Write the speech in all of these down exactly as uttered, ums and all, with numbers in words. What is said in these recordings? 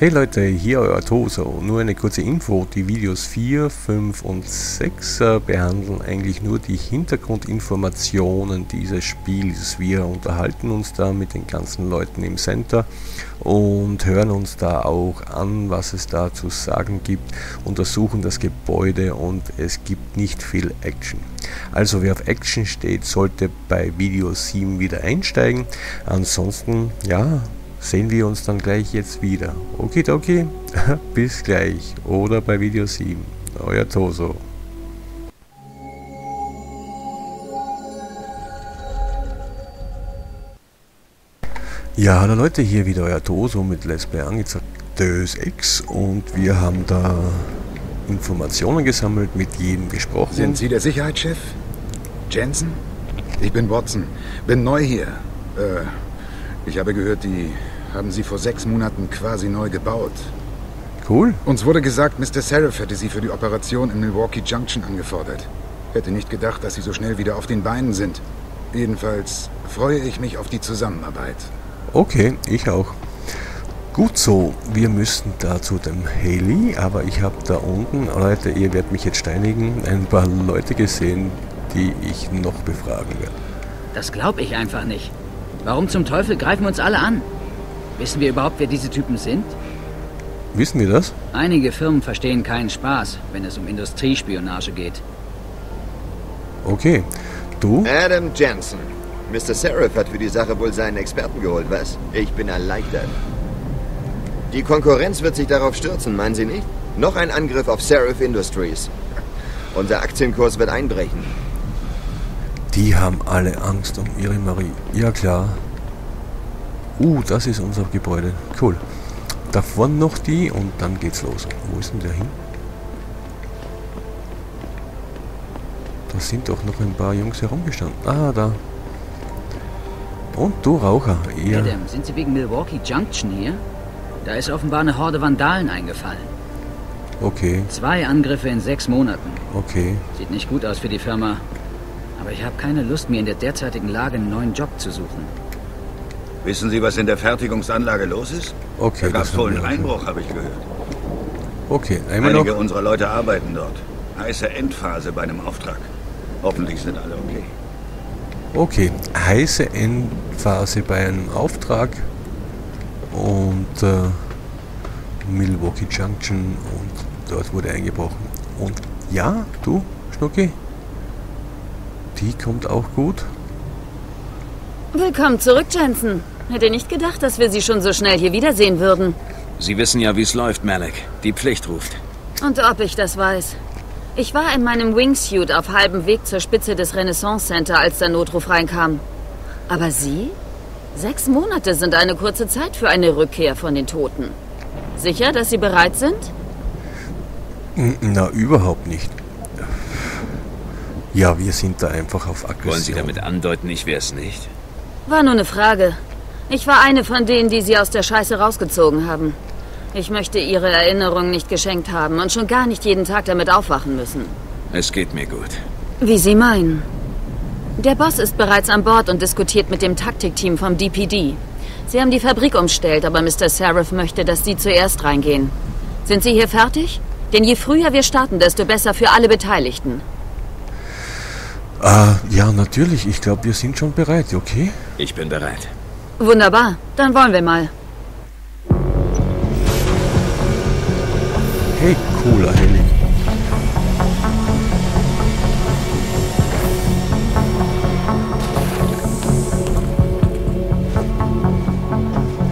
Hey Leute, hier euer Toso. Nur eine kurze Info, die Videos vier, fünf und sechs äh, behandeln eigentlich nur die Hintergrundinformationen dieses Spiels. Wir unterhalten uns da mit den ganzen Leuten im Center und hören uns da auch an, was es da zu sagen gibt, untersuchen das Gebäude und es gibt nicht viel Action. Also wer auf Action steht, sollte bei Video sieben wieder einsteigen, ansonsten, ja, sehen wir uns dann gleich jetzt wieder. Okidoki, bis gleich oder bei Video sieben. Euer Toso. Ja, hallo Leute, hier wieder euer Toso mit Let's Play angezeigt Deus Ex und wir haben da Informationen gesammelt, mit jedem gesprochen. Sind Sie der Sicherheitschef? Jensen? Ich bin Watson, bin neu hier. Äh... Ich habe gehört, die haben sie vor sechs Monaten quasi neu gebaut. Cool. Uns wurde gesagt, Mister Sarif hätte sie für die Operation in Milwaukee Junction angefordert. Hätte nicht gedacht, dass sie so schnell wieder auf den Beinen sind. Jedenfalls freue ich mich auf die Zusammenarbeit. Okay, ich auch. Gut so, wir müssen da zu dem Heli, aber ich habe da unten, Leute, ihr werdet mich jetzt steinigen, ein paar Leute gesehen, die ich noch befragen werde. Das glaube ich einfach nicht. Warum zum Teufel greifen uns alle an? Wissen wir überhaupt, wer diese Typen sind? Wissen wir das? Einige Firmen verstehen keinen Spaß, wenn es um Industriespionage geht. Okay. Du? Adam Jensen. Mister Sarif hat für die Sache wohl seinen Experten geholt, was? Ich bin erleichtert. Die Konkurrenz wird sich darauf stürzen, meinen Sie nicht? Noch ein Angriff auf Sarif Industries. Unser Aktienkurs wird einbrechen. Die haben alle Angst um ihre Marie. Ja klar. Uh, das ist unser Gebäude. Cool. Davor noch die und dann geht's los. Wo ist denn der hin? Da sind doch noch ein paar Jungs herumgestanden. Ah, da. Und du Raucher. Ja. Adam, sind Sie wegen Milwaukee Junction hier? Da ist offenbar eine Horde Vandalen eingefallen. Okay. Zwei Angriffe in sechs Monaten. Okay. Sieht nicht gut aus für die Firma. Aber ich habe keine Lust, mir in der derzeitigen Lage einen neuen Job zu suchen. Wissen Sie, was in der Fertigungsanlage los ist? Okay, da gab es wohl einen Einbruch, habe ich gehört. Okay, einmal noch. Einige unserer Leute arbeiten dort. Heiße Endphase bei einem Auftrag. Hoffentlich sind alle okay. Okay, heiße Endphase bei einem Auftrag. Und äh, Milwaukee Junction und dort wurde eingebrochen. Und ja, du, Schnucki? Die kommt auch gut. Willkommen zurück, Jensen. Hätte nicht gedacht, dass wir Sie schon so schnell hier wiedersehen würden. Sie wissen ja, wie es läuft, Malik. Die Pflicht ruft. Und ob ich das weiß. Ich war in meinem Wingsuit auf halbem Weg zur Spitze des Renaissance Center, als der Notruf reinkam. Aber Sie? Sechs Monate sind eine kurze Zeit für eine Rückkehr von den Toten. Sicher, dass Sie bereit sind? Na, überhaupt nicht. Ja, wir sind da einfach auf Aggression. Wollen Sie damit andeuten, ich wär's nicht? War nur eine Frage. Ich war eine von denen, die Sie aus der Scheiße rausgezogen haben. Ich möchte Ihre Erinnerung nicht geschenkt haben und schon gar nicht jeden Tag damit aufwachen müssen. Es geht mir gut. Wie Sie meinen. Der Boss ist bereits an Bord und diskutiert mit dem Taktikteam vom D P D. Sie haben die Fabrik umgestellt, aber Mister Sarif möchte, dass Sie zuerst reingehen. Sind Sie hier fertig? Denn je früher wir starten, desto besser für alle Beteiligten. Ah, uh, ja, natürlich. Ich glaube, wir sind schon bereit, okay? Ich bin bereit. Wunderbar. Dann wollen wir mal. Hey, cooler Heli.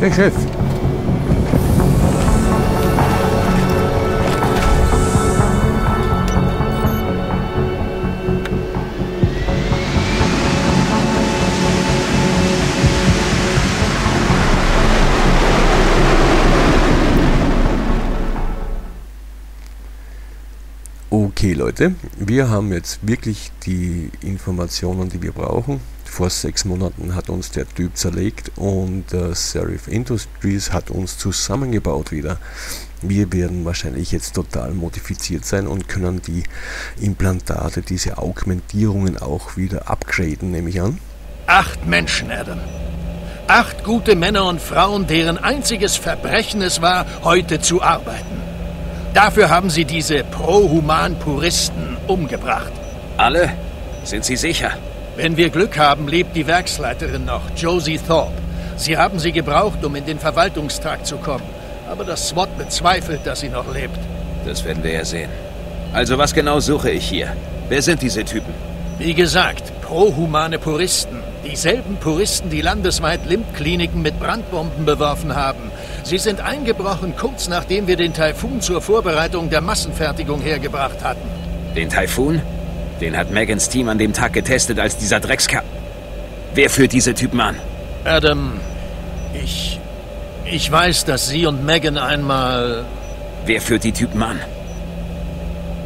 Hey, Chef. Okay Leute, wir haben jetzt wirklich die Informationen, die wir brauchen. Vor sechs Monaten hat uns der Typ zerlegt und äh, Sarif Industries hat uns zusammengebaut wieder. Wir werden wahrscheinlich jetzt total modifiziert sein und können die Implantate, diese Augmentierungen auch wieder upgraden, nehme ich an. Acht Menschen, Adam. Acht gute Männer und Frauen, deren einziges Verbrechen es war, heute zu arbeiten. Dafür haben sie diese Pro-Human-Puristen umgebracht. Alle? Sind Sie sicher? Wenn wir Glück haben, lebt die Werksleiterin noch, Josie Thorpe. Sie haben sie gebraucht, um in den Verwaltungstrakt zu kommen. Aber das S W A T bezweifelt, dass sie noch lebt. Das werden wir ja sehen. Also was genau suche ich hier? Wer sind diese Typen? Wie gesagt, pro-humane Puristen. Dieselben Puristen, die landesweit L I M P-Kliniken mit Brandbomben beworfen haben. Sie sind eingebrochen, kurz nachdem wir den Typhoon zur Vorbereitung der Massenfertigung hergebracht hatten. Den Typhoon? Den hat Megans Team an dem Tag getestet, als dieser Dreckskap... Wer führt diese Typen an? Adam, ich... Ich weiß, dass Sie und Megan einmal... Wer führt die Typen an?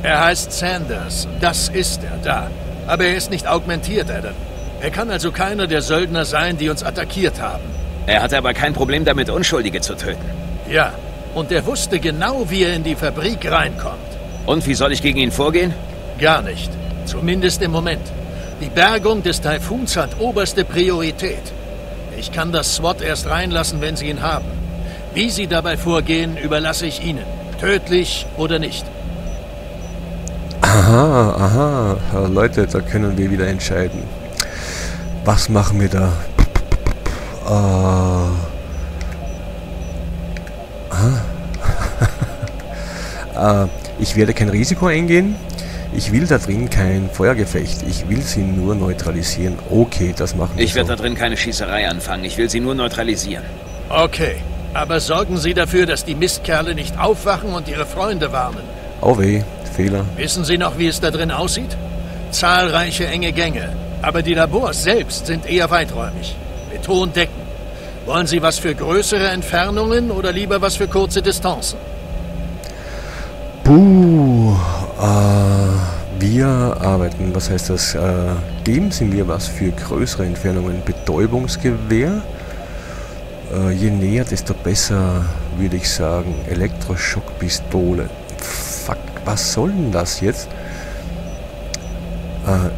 Er heißt Sanders. Das ist er, da. Aber er ist nicht augmentiert, Adam. Er kann also keiner der Söldner sein, die uns attackiert haben. Er hatte aber kein Problem damit, Unschuldige zu töten. Ja, und er wusste genau, wie er in die Fabrik reinkommt. Und wie soll ich gegen ihn vorgehen? Gar nicht. Zumindest im Moment. Die Bergung des Taifuns hat oberste Priorität. Ich kann das S W A T erst reinlassen, wenn Sie ihn haben. Wie Sie dabei vorgehen, überlasse ich Ihnen. Tödlich oder nicht. Aha, aha. Leute, da können wir wieder entscheiden. Was machen wir da? Ah. Ah. Ich werde kein Risiko eingehen. Ich will da drin kein Feuergefecht. Ich will sie nur neutralisieren. Okay, das machen wir. Ich werde so. Da drin keine Schießerei anfangen. Ich will sie nur neutralisieren. Okay, aber sorgen Sie dafür, dass die Mistkerle nicht aufwachen und ihre Freunde warnen. Oh weh, Fehler. Wissen Sie noch, wie es da drin aussieht? Zahlreiche enge Gänge. Aber die Labors selbst sind eher weiträumig. Mit hohen Decken. Wollen Sie was für größere Entfernungen oder lieber was für kurze Distanzen? Buh. Uh, wir arbeiten, was heißt das? Uh, geben Sie mir was für größere Entfernungen. Betäubungsgewehr? Uh, je näher, desto besser, würde ich sagen. Elektroschockpistole. Fuck, was soll denn das jetzt? Uh,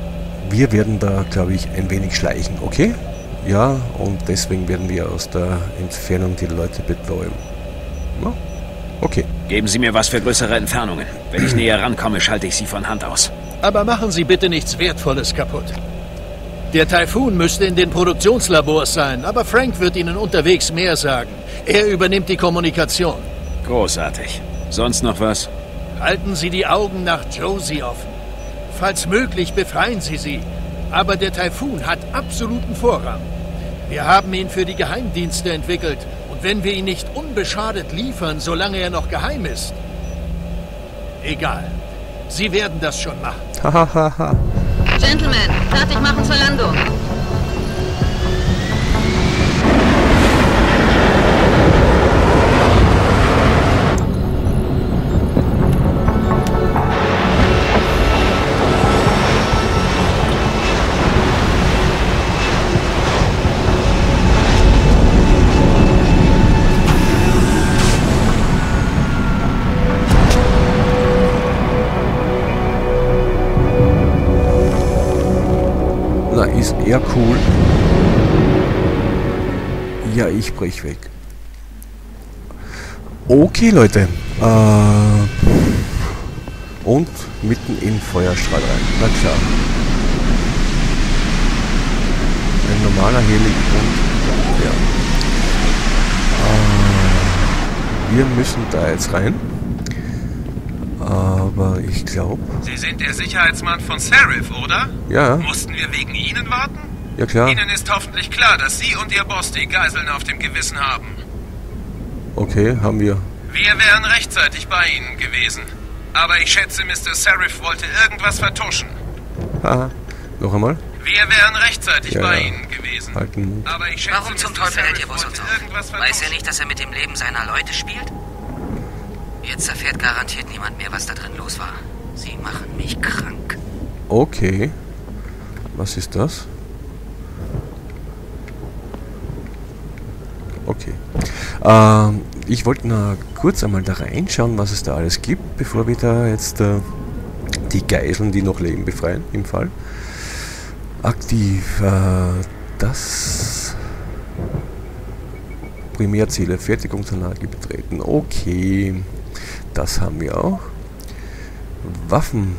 wir werden da, glaube ich, ein wenig schleichen, okay? Ja, und deswegen werden wir aus der Entfernung die Leute betäuben. Ja? Okay. Geben Sie mir was für größere Entfernungen. Wenn ich näher rankomme, schalte ich Sie von Hand aus. Aber machen Sie bitte nichts Wertvolles kaputt. Der Typhoon müsste in den Produktionslabors sein, aber Frank wird Ihnen unterwegs mehr sagen. Er übernimmt die Kommunikation. Großartig. Sonst noch was? Halten Sie die Augen nach Josie offen. Falls möglich, befreien Sie sie. Aber der Typhoon hat absoluten Vorrang. Wir haben ihn für die Geheimdienste entwickelt. Wenn wir ihn nicht unbeschadet liefern, solange er noch geheim ist. Egal. Sie werden das schon machen. Hahaha. Gentlemen, fertig machen zur Landung. Ist eher cool. Ja, ich brech weg. Okay, Leute. Äh, und mitten in Feuerstrahl rein. Na klar. Ein normaler Helik und... Ja. Äh, wir müssen da jetzt rein. Aber ich glaube... Sie sind der Sicherheitsmann von Sarif, oder? Ja. Mussten wir wegen Ihnen warten? Ja, klar. Ihnen ist hoffentlich klar, dass Sie und Ihr Boss die Geiseln auf dem Gewissen haben. Okay, haben wir. Wir wären rechtzeitig bei Ihnen gewesen. Aber ich schätze, Mister Sarif wollte irgendwas vertuschen. Haha. Noch einmal? Wir wären rechtzeitig ja, bei ja. Ihnen gewesen. Halten. Aber ich schätze, warum zum Teufel hält Ihr Boss uns auf? Weiß er nicht, dass er mit dem Leben seiner Leute spielt? Jetzt erfährt garantiert niemand mehr, was da drin los war. Sie machen mich krank. Okay. Was ist das? Okay. Ähm, ich wollte nur kurz einmal da reinschauen, was es da alles gibt, bevor wir da jetzt äh, die Geiseln, die noch leben, befreien, im Fall. Aktiv. Äh, das Primärziele, Fertigungsanlage betreten. Okay, das haben wir auch. Waffen,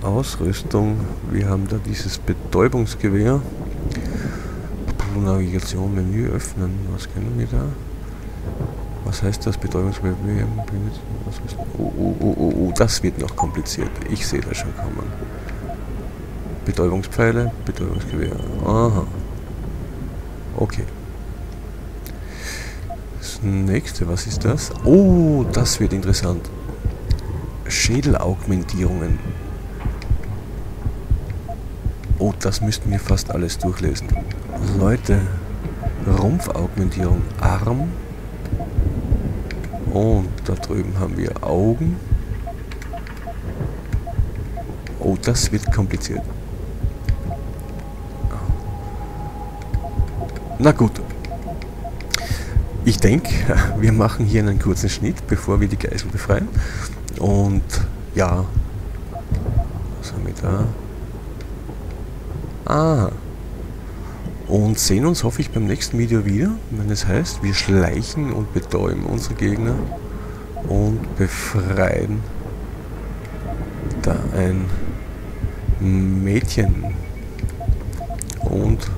Ausrüstung, wir haben da dieses Betäubungsgewehr. Navigation, Menü öffnen, was können wir da? Was heißt das? Betäubungsgewehr? Oh, oh, oh, oh, oh, das wird noch kompliziert. Ich sehe das schon kommen. Betäubungspfeile, Betäubungsgewehr. Aha. Okay. Das nächste, was ist das? Oh, das wird interessant. Schädelaugmentierungen. Oh, das müssten wir fast alles durchlesen. Leute, Rumpfaugmentierung, Arm. Und da drüben haben wir Augen. Oh, das wird kompliziert. Na gut. Ich denke, wir machen hier einen kurzen Schnitt, bevor wir die Geiseln befreien. Und ja, was haben wir da? Ah. Und sehen uns, hoffe ich, beim nächsten Video wieder, wenn es heißt, wir schleichen und betäuben unsere Gegner und befreien da ein Mädchen und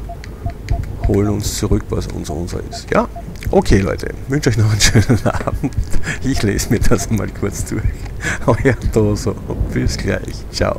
holen uns zurück, was unser unser ist. Ja, okay Leute, wünsche euch noch einen schönen Abend. Ich lese mir das mal kurz durch. Euer Doso, bis gleich, ciao.